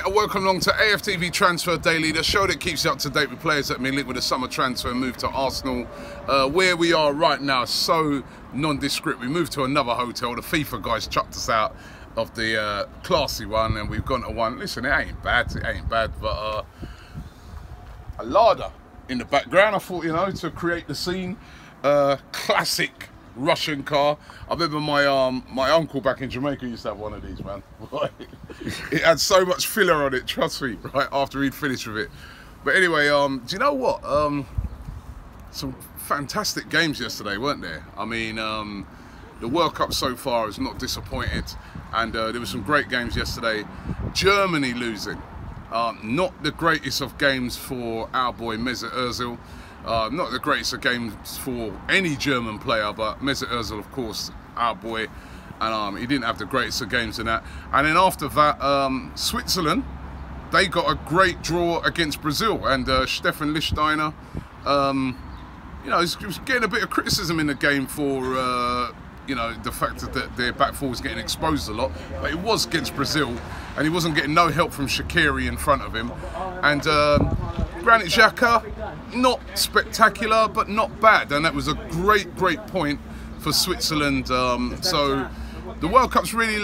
night and welcome along to AFTV Transfer Daily, the show that keeps you up to date with players that have been linked with the summer transfer and moved to Arsenal. Where we are right now, so nondescript. We moved to another hotel. The FIFA guys chucked us out of the classy one and we've gone to one. Listen, it ain't bad, but a larder in the background, I thought, you know, to create the scene. Classic Russian car. I remember my uncle back in Jamaica used to have one of these, man. It had so much filler on it, trust me, right after he'd finished with it. But anyway, do you know what? Some fantastic games yesterday, weren't there? I mean, the World Cup so far has not disappointed, and there were some great games yesterday. Germany losing. Not the greatest of games for our boy Mesut Ozil. Not the greatest of games for any German player, but Mesut Ozil, of course, our boy, and he didn't have the greatest of games in that. And then after that, Switzerland, they got a great draw against Brazil, and Stefan Lichtsteiner, you know, he was getting a bit of criticism in the game for, you know, the fact that their back four was getting exposed a lot, but it was against Brazil, and he wasn't getting no help from Shaqiri in front of him, and Granit Xhaka, not spectacular, but not bad. And that was a great, great point for Switzerland. So the World Cup's really,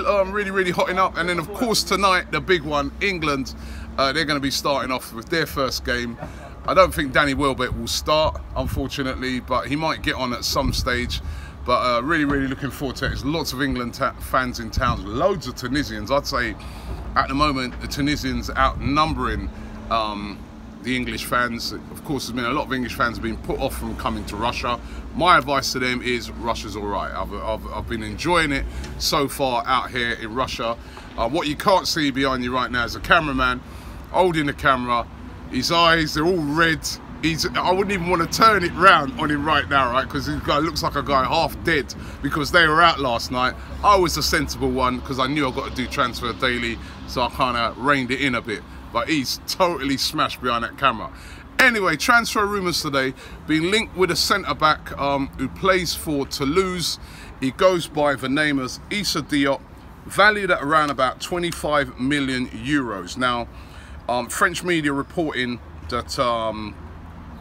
really hotting up. And then, of course, tonight, the big one, England. They're going to be starting off with their first game. I don't think Danny Welbeck will start, unfortunately, but he might get on at some stage. But really looking forward to it. There's lots of England fans in town, loads of Tunisians. I'd say, at the moment, the Tunisians outnumbering the English fans. Of course, there's been a lot of English fans being put off from coming to Russia. My advice to them is Russia's all right. I've been enjoying it so far out here in Russia. What you can't see behind you right now is a cameraman holding the camera. His eyes, they're all red. I wouldn't even want to turn it round on him right now, right? Because this guy looks like a guy half dead because they were out last night. I was the sensible one because I knew I've got to do Transfer Daily, so I kind of reined it in a bit. But he's totally smashed behind that camera. Anyway, transfer rumours today. Being linked with a centre-back who plays for Toulouse. He goes by the name as Issa Diop, valued at around about 25 million euros. Now, French media reporting that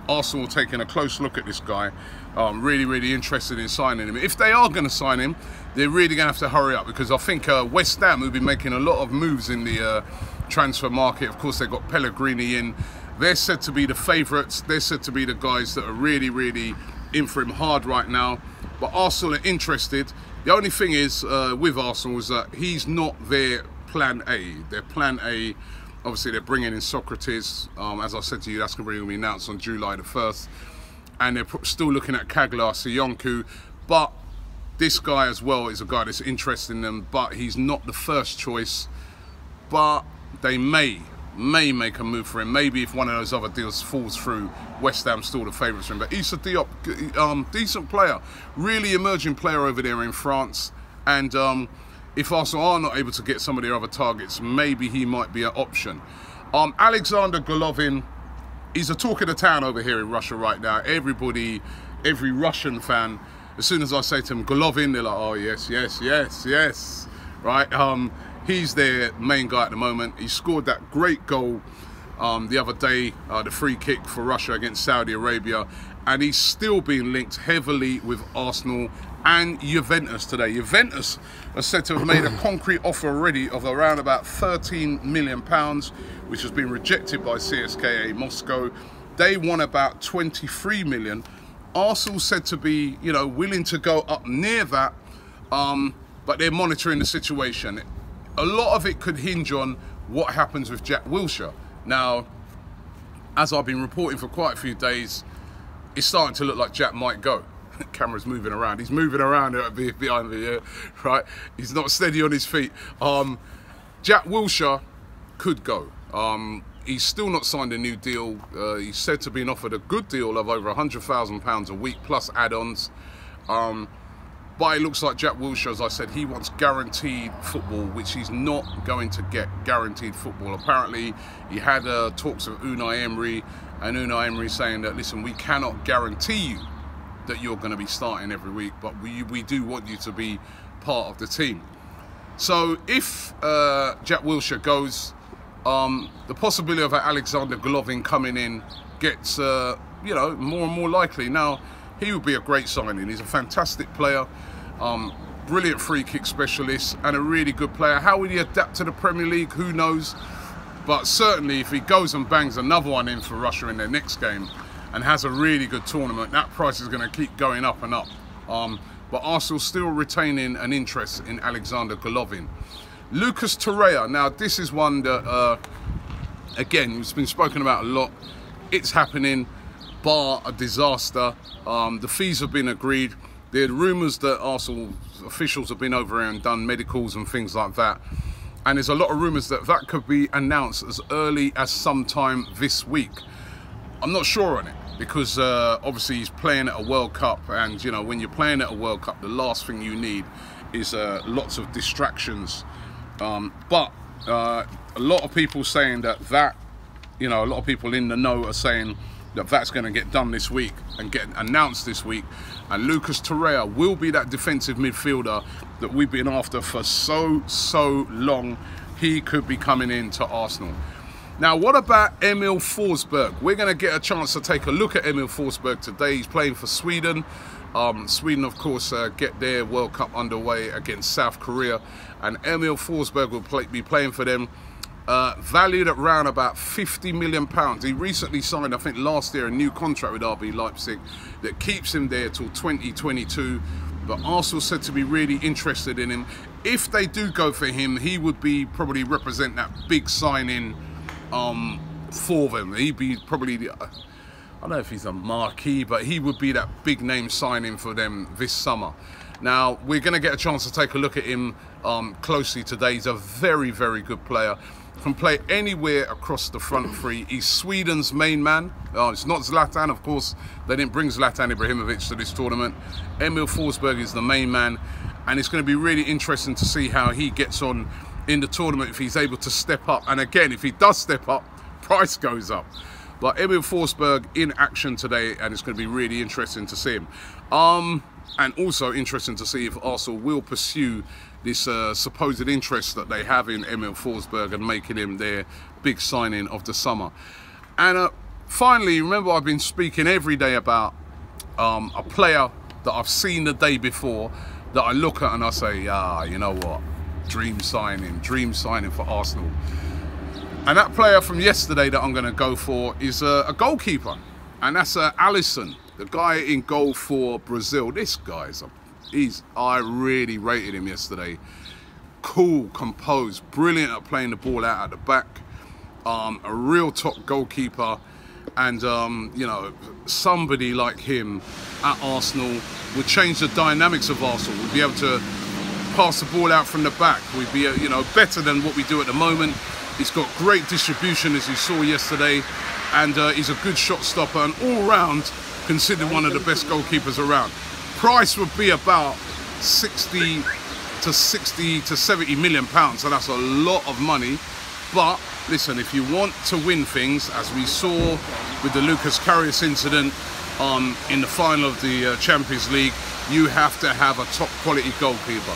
Arsenal taking a close look at this guy. Really interested in signing him. If they are going to sign him, they're really going to have to hurry up because I think West Ham will be making a lot of moves in the transfer market. Of course, they've got Pellegrini in. They're said to be the favourites. They're said to be the guys that are really in for him hard right now. But Arsenal are interested. The only thing is with Arsenal is that he's not their plan A. Their plan A, obviously, they're bringing in Socrates. As I said to you, that's going to be announced on July the 1st. And they're still looking at Kaglar Sionku. But this guy as well is a guy that's interesting them. But he's not the first choice. But they may make a move for him. Maybe if one of those other deals falls through, West Ham's still the favourites for him. But Issa Diop, decent player. Really emerging player over there in France. And if Arsenal are not able to get some of their other targets, maybe he might be an option. Alexander Golovin, he's a talk of the town over here in Russia right now. Everybody, every Russian fan, as soon as I say to him, Golovin, they're like, oh, yes. Right? He's their main guy at the moment. He scored that great goal the other day, the free kick for Russia against Saudi Arabia. And he's still being linked heavily with Arsenal and Juventus today. Juventus are said to have made a concrete offer already of around about £13 million, which has been rejected by CSKA Moscow. They won about 23 million. Arsenal said to be, you know, willing to go up near that, but they're monitoring the situation. A lot of it could hinge on what happens with Jack Wilshere. Now, as I've been reporting for quite a few days, it's starting to look like Jack might go. The camera's moving around. He's moving around behind me, yeah, right? He's not steady on his feet. Jack Wilshere could go. He's still not signed a new deal. He's said to be offered a good deal of over £100,000 a week plus add-ons. But it looks like Jack Wilshere, as I said, he wants guaranteed football, which he's not going to get guaranteed football. Apparently, he had talks with Unai Emery, and Unai Emery saying that, listen, we cannot guarantee you that you're going to be starting every week, but we do want you to be part of the team. So if Jack Wilshere goes, The possibility of Alexander Golovin coming in gets, more and more likely. Now, he would be a great signing. He's a fantastic player, brilliant free kick specialist, and a really good player. How will he adapt to the Premier League? Who knows? But certainly, if he goes and bangs another one in for Russia in their next game and has a really good tournament, that price is going to keep going up and up. But Arsenal still retaining an interest in Alexander Golovin. Lucas Torreira. Now, this is one that, again, it's been spoken about a lot. It's happening, bar a disaster. The fees have been agreed. There are rumours that Arsenal officials have been over here and done medicals and things like that. And there's a lot of rumours that that could be announced as early as sometime this week. I'm not sure on it because obviously he's playing at a World Cup, and you know, when you're playing at a World Cup, the last thing you need is lots of distractions. But a lot of people saying that, you know, a lot of people in the know are saying that that's going to get done this week and get announced this week, and Lucas Torreira will be that defensive midfielder that we've been after for so long. He could be coming in to Arsenal. Now, what about Emil Forsberg? We're going to get a chance to take a look at Emil Forsberg today. He's playing for Sweden. Sweden, of course, get their World Cup underway against South Korea, and Emil Forsberg will be playing for them. Valued at around about £50 million. He recently signed, I think last year, a new contract with RB Leipzig that keeps him there till 2022. But Arsenal said to be really interested in him. If they do go for him, he would be probably represent that big signing for them. He'd be probably the, I don't know if he's a marquee, but he would be that big name signing for them this summer. Now, we're going to get a chance to take a look at him closely today. He's a very good player. Can play anywhere across the front three. He's Sweden's main man. It's not Zlatan, of course. They didn't bring Zlatan Ibrahimovic to this tournament. Emil Forsberg is the main man, and it's going to be really interesting to see how he gets on in the tournament, if he's able to step up. And again, if he does step up, price goes up. But Emil Forsberg in action today, and it's going to be really interesting to see him. And also interesting to see if Arsenal will pursue this supposed interest that they have in Emil Forsberg and making him their big signing of the summer. And finally, remember, I've been speaking every day about a player that I've seen the day before that I look at and I say, ah, you know what, dream signing for Arsenal. And that player from yesterday that I'm going to go for is a goalkeeper, and that's Alisson, the guy in goal for Brazil. This guy's I really rated him yesterday. Cool, composed, brilliant at playing the ball out at the back. A real top goalkeeper, and you know, somebody like him at Arsenal would change the dynamics of Arsenal. We'd be able to pass the ball out from the back. We'd be, you know, better than what we do at the moment. He's got great distribution, as you saw yesterday, and he's a good shot stopper, and all round considered one of the best goalkeepers around. Price would be about 60 to 70 million pounds, so that's a lot of money. But listen, if you want to win things, as we saw with the Lucas Carius incident in the final of the Champions League, you have to have a top quality goalkeeper.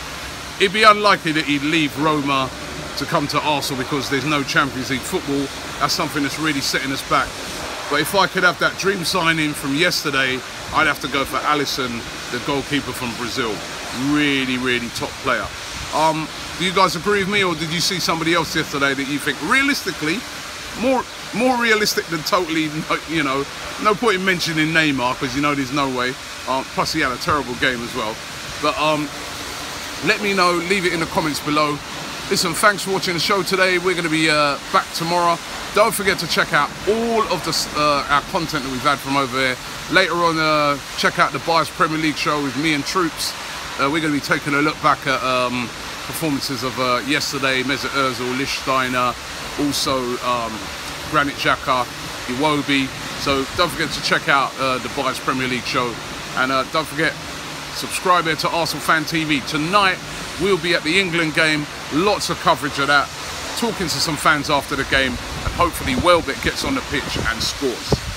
It'd be unlikely that he'd leave Roma to come to Arsenal because there's no Champions League football. That's something that's really setting us back. But if I could have that dream signing from yesterday, I'd have to go for Alisson, the goalkeeper from Brazil. Really top player. Do you guys agree with me, or did you see somebody else yesterday that you think realistically, more realistic than totally, you know, no point in mentioning Neymar because you know there's no way. Plus he had a terrible game as well. But let me know, leave it in the comments below. Listen, thanks for watching the show today. We're going to be back tomorrow. Don't forget to check out all of the, our content that we've had from over there. Later on, check out the Bias Premier League show with me and Troops. We're going to be taking a look back at performances of yesterday, Mesut Ozil, Lichtsteiner, also Granit Xhaka, Iwobi. So don't forget to check out the Bias Premier League show. And don't forget, subscribe here to Arsenal Fan TV. Tonight, we'll be at the England game, lots of coverage of that, talking to some fans after the game, and hopefully Welbeck gets on the pitch and scores.